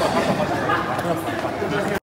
Marco.